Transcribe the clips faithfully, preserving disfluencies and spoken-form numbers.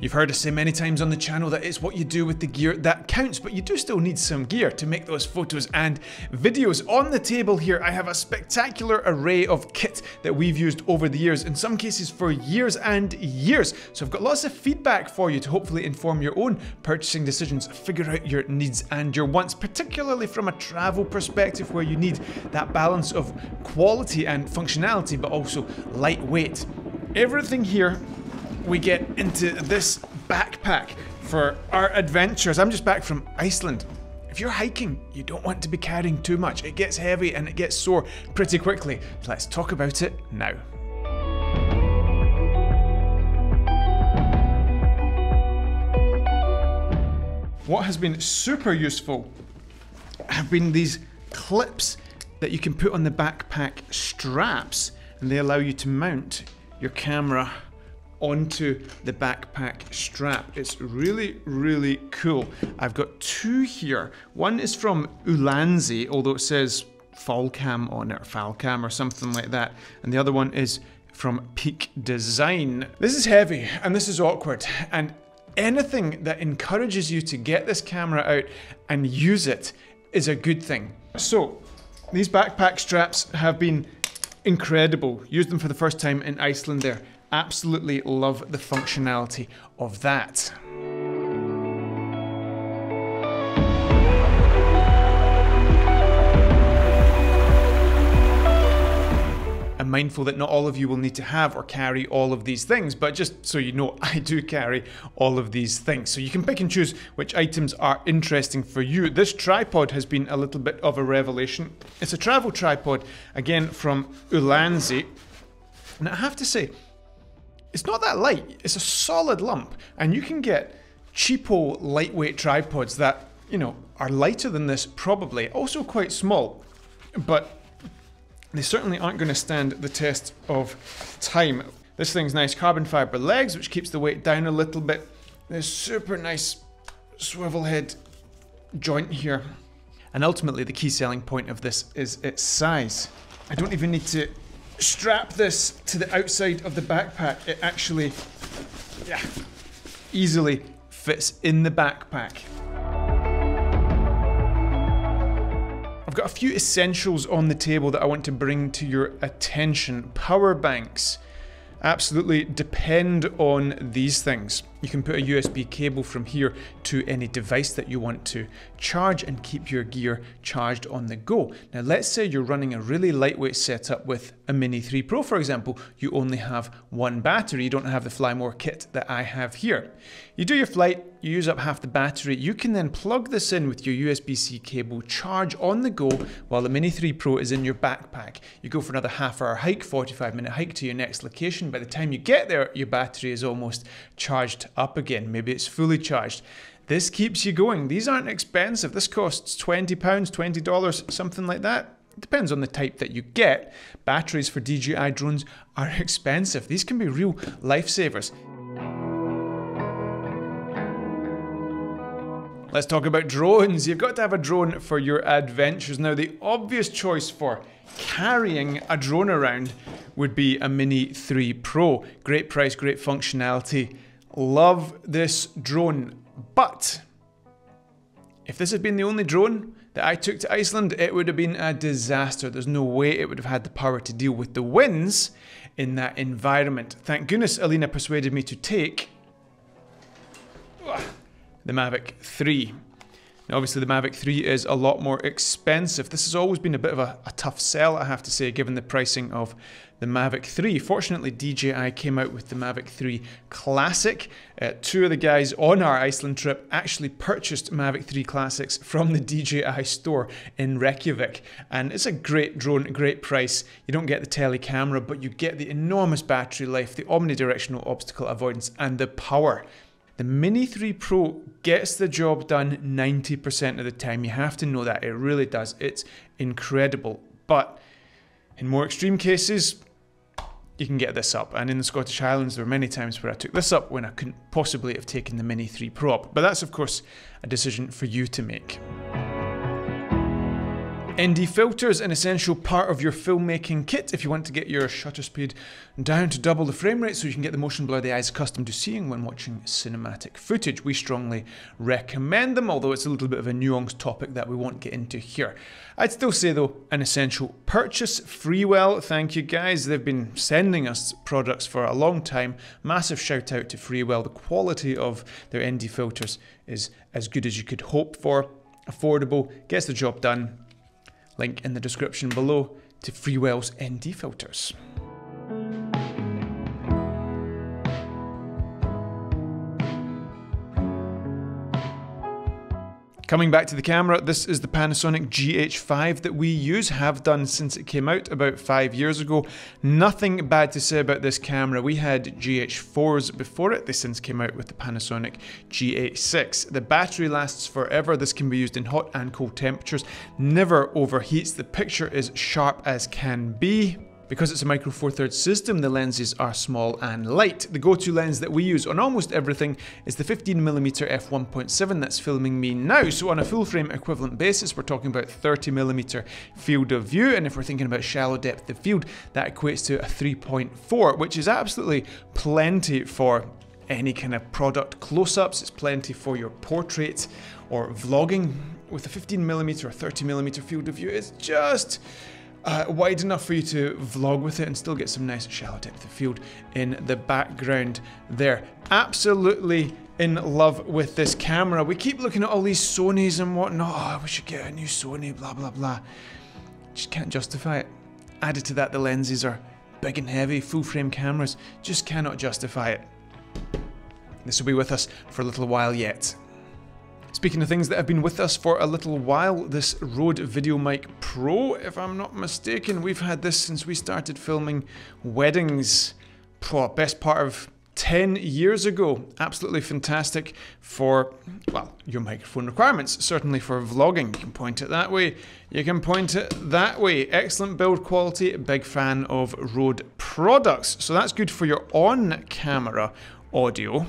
You've heard us say many times on the channel that it's what you do with the gear that counts, but you do still need some gear to make those photos and videos. On the table here, I have a spectacular array of kit that we've used over the years, in some cases for years and years. So I've got lots of feedback for you to hopefully inform your own purchasing decisions, figure out your needs and your wants, particularly from a travel perspective where you need that balance of quality and functionality, but also lightweight. Everything here we get into this backpack for our adventures. I'm just back from Iceland. If you're hiking, you don't want to be carrying too much. It gets heavy and it gets sore pretty quickly. Let's talk about it now. What has been super useful have been these clips that you can put on the backpack straps, and they allow you to mount your camera onto the backpack strap. It's really, really cool. I've got two here. One is from Ulanzi, although it says Falcam on it, or Falcam or something like that. And the other one is from Peak Design. This is heavy and this is awkward. And anything that encourages you to get this camera out and use it is a good thing. So these backpack straps have been incredible. Used them for the first time in Iceland there. Absolutely love the functionality of that. I'm mindful that not all of you will need to have or carry all of these things, but just so you know, I do carry all of these things. So you can pick and choose which items are interesting for you. This tripod has been a little bit of a revelation. It's a travel tripod, again from Ulanzi. And I have to say, it's not that light, it's a solid lump, and you can get cheapo lightweight tripods that, you know, are lighter than this probably, also quite small, but they certainly aren't going to stand the test of time. This thing's nice carbon fiber legs, which keeps the weight down a little bit. There's super nice swivel head joint here. And ultimately the key selling point of this is its size. I don't even need to strap this to the outside of the backpack. It actually, yeah, easily fits in the backpack. I've got a few essentials on the table that I want to bring to your attention. Power banks. Absolutely depend on these things. You can put a U S B cable from here to any device that you want to charge and keep your gear charged on the go. Now let's say you're running a really lightweight setup with a Mini three Pro, for example. You only have one battery, you don't have the Fly More kit that I have here. You do your flight, you use up half the battery, you can then plug this in with your U S B C cable, charge on the go while the Mini three Pro is in your backpack. You go for another half hour hike, forty-five minute hike to your next location. By the time you get there, your battery is almost charged up again. Maybe it's fully charged. This keeps you going. These aren't expensive. This costs twenty pounds, twenty dollars, something like that. It depends on the type that you get. Batteries for D J I drones are expensive. These can be real lifesavers. Let's talk about drones. You've got to have a drone for your adventures. Now, the obvious choice for carrying a drone around would be a Mini three Pro. Great price, great functionality. Love this drone. But if this had been the only drone that I took to Iceland, it would have been a disaster. There's no way it would have had the power to deal with the winds in that environment. Thank goodness Alina persuaded me to take the Mavic three. Now, obviously the Mavic three is a lot more expensive. This has always been a bit of a, a tough sell, I have to say, given the pricing of the Mavic three. Fortunately, D J I came out with the Mavic three Classic. Uh, two of the guys on our Iceland trip actually purchased Mavic three Classics from the D J I store in Reykjavik. And it's a great drone, a great price. You don't get the tele camera, but you get the enormous battery life, the omnidirectional obstacle avoidance, and the power. The Mini three Pro gets the job done ninety percent of the time. You have to know that, it really does. It's incredible. But in more extreme cases, you can get this up. And in the Scottish Highlands, there were many times where I took this up when I couldn't possibly have taken the Mini three Pro up. But that's, of course, a decision for you to make. N D filter is an essential part of your filmmaking kit if you want to get your shutter speed down to double the frame rate so you can get the motion blur the eyes accustomed to seeing when watching cinematic footage. We strongly recommend them, although it's a little bit of a nuanced topic that we won't get into here. I'd still say though, an essential purchase. Freewell, thank you guys. They've been sending us products for a long time. Massive shout out to Freewell. The quality of their N D filters is as good as you could hope for. Affordable, gets the job done. Link in the description below to Freewell's N D filters. Coming back to the camera, this is the Panasonic G H five that we use, have done since it came out about five years ago. Nothing bad to say about this camera. We had G H fours before it. They since came out with the Panasonic G H six. The battery lasts forever. This can be used in hot and cold temperatures. Never overheats. The picture is sharp as can be. Because it's a Micro Four Thirds system, the lenses are small and light. The go-to lens that we use on almost everything is the fifteen millimeter f one point seven that's filming me now. So on a full frame equivalent basis, we're talking about thirty millimeter field of view. And if we're thinking about shallow depth of field, that equates to a three point four, which is absolutely plenty for any kind of product close-ups. It's plenty for your portrait or vlogging. With a fifteen millimeter or thirty millimeter field of view, it's just Uh, wide enough for you to vlog with it and still get some nice shallow depth of field in the background there. Absolutely in love with this camera. We keep looking at all these Sonys and whatnot. Oh, we should get a new Sony, blah, blah, blah. Just can't justify it. Added to that, the lenses are big and heavy, full frame cameras. Just cannot justify it. This will be with us for a little while yet. Speaking of things that have been with us for a little while, this Rode VideoMic Pro, if I'm not mistaken, we've had this since we started filming Weddings Pro, best part of ten years ago. Absolutely fantastic for, well, your microphone requirements, certainly for vlogging. You can point it that way, you can point it that way. Excellent build quality, big fan of Rode products. So that's good for your on-camera audio.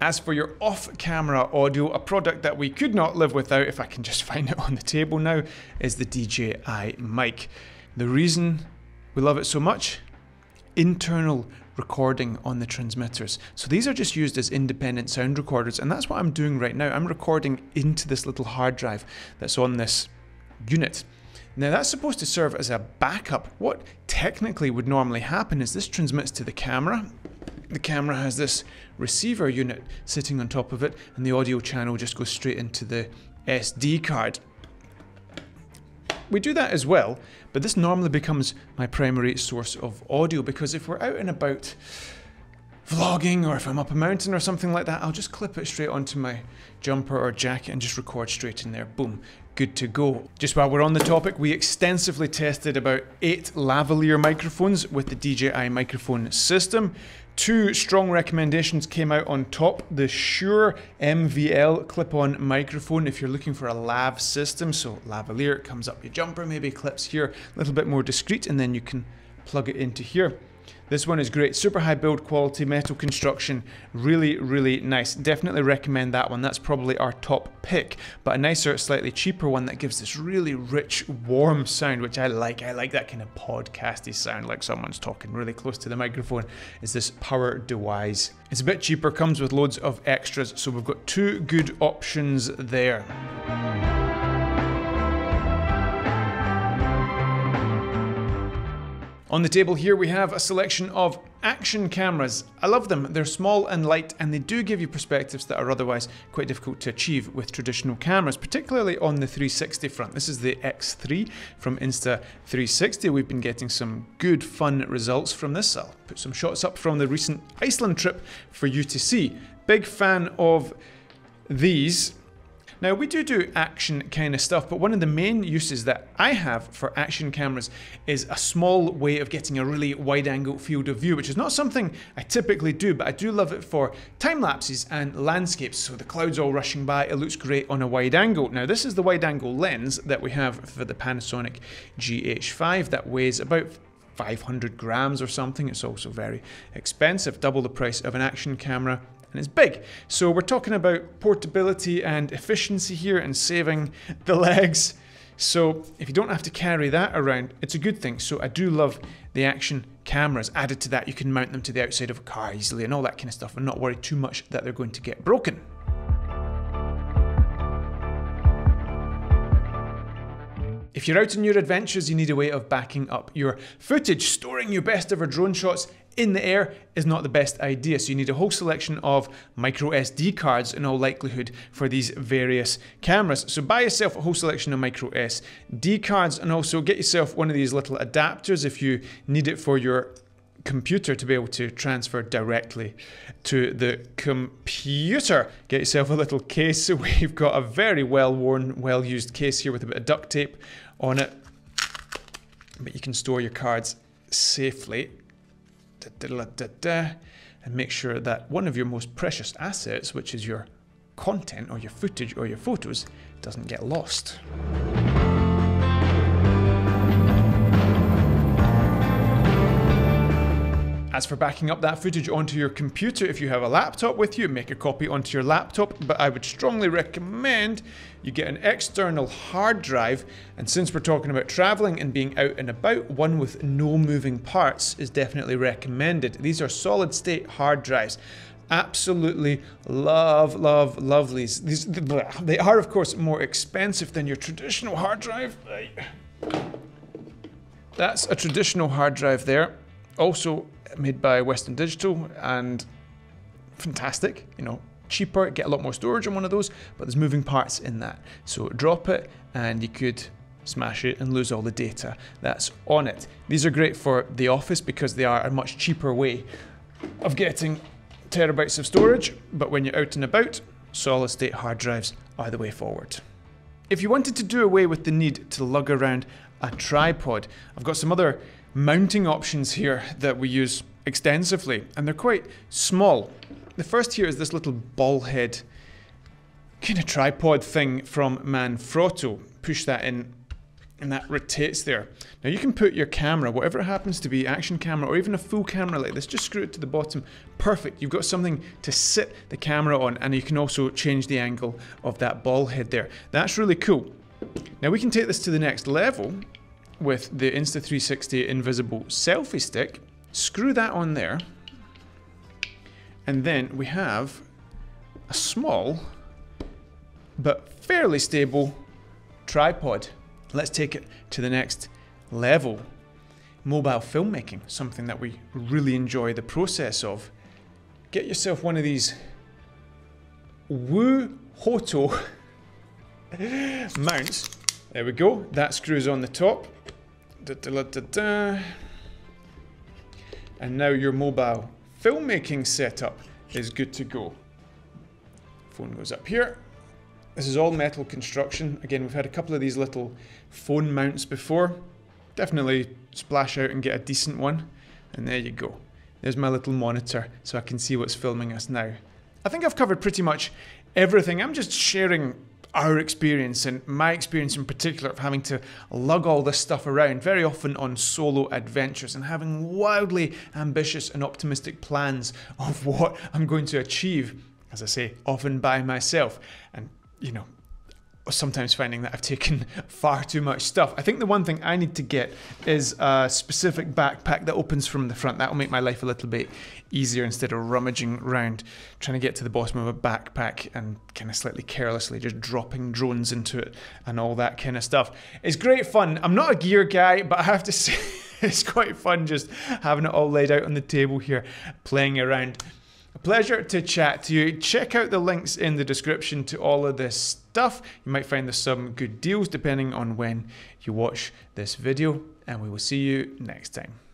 As for your off-camera audio, a product that we could not live without, if I can just find it on the table now, is the D J I mic. The reason we love it so much? Internal recording on the transmitters. So these are just used as independent sound recorders, and that's what I'm doing right now. I'm recording into this little hard drive that's on this unit. Now that's supposed to serve as a backup. What technically would normally happen is this transmits to the camera. The camera has this receiver unit sitting on top of it, and the audio channel just goes straight into the S D card. We do that as well, but this normally becomes my primary source of audio, because if we're out and about vlogging, or if I'm up a mountain or something like that, I'll just clip it straight onto my jumper or jacket and just record straight in there. Boom. Good to go. Just while we're on the topic, we extensively tested about eight lavalier microphones with the D J I microphone system. Two strong recommendations came out on top. The Shure M V L clip-on microphone, if you're looking for a lav system, so lavalier, comes up your jumper, maybe clips here, a little bit more discreet, and then you can plug it into here. This one is great, super high build quality, metal construction, really, really nice. Definitely recommend that one, that's probably our top pick. But a nicer, slightly cheaper one that gives this really rich, warm sound, which I like. I like that kind of podcasty sound, like someone's talking really close to the microphone, is this Power DeWise. It's a bit cheaper, comes with loads of extras, so we've got two good options there. On the table here we have a selection of action cameras. I love them, they're small and light, and they do give you perspectives that are otherwise quite difficult to achieve with traditional cameras, particularly on the three sixty front. This is the X three from Insta three sixty. We've been getting some good fun results from this. I'll put some shots up from the recent Iceland trip for you to see. Big fan of these. Now, we do do action kind of stuff, but one of the main uses that I have for action cameras is a small way of getting a really wide angle field of view, which is not something I typically do, but I do love it for time lapses and landscapes. So the clouds all rushing by, it looks great on a wide angle. Now, this is the wide angle lens that we have for the Panasonic G H five that weighs about five hundred grams or something. It's also very expensive, double the price of an action camera. And it's big. So we're talking about portability and efficiency here and saving the legs. So if you don't have to carry that around, it's a good thing. So I do love the action cameras added to that. You can mount them to the outside of a car easily and all that kind of stuff and not worry too much that they're going to get broken. If you're out on your adventures, you need a way of backing up your footage. Storing your best ever drone shots in the air is not the best idea, so you need a whole selection of micro S D cards in all likelihood for these various cameras. So buy yourself a whole selection of micro S D cards and also get yourself one of these little adapters if you need it for your computer to be able to transfer directly to the computer. Get yourself a little case. We've got a very well-worn, well-used case here with a bit of duct tape on it, but you can store your cards safely. Da, da, da, da, and make sure that one of your most precious assets, which is your content or your footage or your photos, doesn't get lost. As for backing up that footage onto your computer, if you have a laptop with you, make a copy onto your laptop, but I would strongly recommend you get an external hard drive. And since we're talking about traveling and being out and about, one with no moving parts is definitely recommended. These are solid state hard drives. Absolutely love, love, lovelies. These, they are of course more expensive than your traditional hard drive. That's a traditional hard drive there. Also made by Western Digital and fantastic, you know, cheaper, get a lot more storage on one of those, but there's moving parts in that. So drop it and you could smash it and lose all the data that's on it. These are great for the office because they are a much cheaper way of getting terabytes of storage, but when you're out and about, solid state hard drives are the way forward. If you wanted to do away with the need to lug around a tripod, I've got some other mounting options here that we use extensively, and they're quite small. The first here is this little ball head kind of tripod thing from Manfrotto. Push that in and that rotates there. Now you can put your camera, whatever it happens to be, action camera or even a full camera like this, just screw it to the bottom. Perfect, you've got something to sit the camera on, and you can also change the angle of that ball head there. That's really cool. Now we can take this to the next level with the Insta three sixty Invisible Selfie Stick. Screw that on there, and then we have a small but fairly stable tripod. Let's take it to the next level. Mobile filmmaking, something that we really enjoy the process of. Get yourself one of these WooHoto mounts. There we go, that screws on the top. Da, da, da, da. And now your mobile filmmaking setup is good to go. Phone goes up here. This is all metal construction. Again, we've had a couple of these little phone mounts before. Definitely splash out and get a decent one. And there you go. There's my little monitor so I can see what's filming us now. I think I've covered pretty much everything. I'm just sharing our experience and my experience in particular of having to lug all this stuff around, very often on solo adventures, and having wildly ambitious and optimistic plans of what I'm going to achieve, as I say, often by myself, and you know, sometimes finding that I've taken far too much stuff. I think the one thing I need to get is a specific backpack that opens from the front. That will make my life a little bit easier instead of rummaging around, trying to get to the bottom of a backpack and kind of slightly carelessly just dropping drones into it and all that kind of stuff. It's great fun. I'm not a gear guy, but I have to say it's quite fun just having it all laid out on the table here, playing around. A pleasure to chat to you. Check out the links in the description to all of this stuff. You might find there's some good deals depending on when you watch this video, and we will see you next time.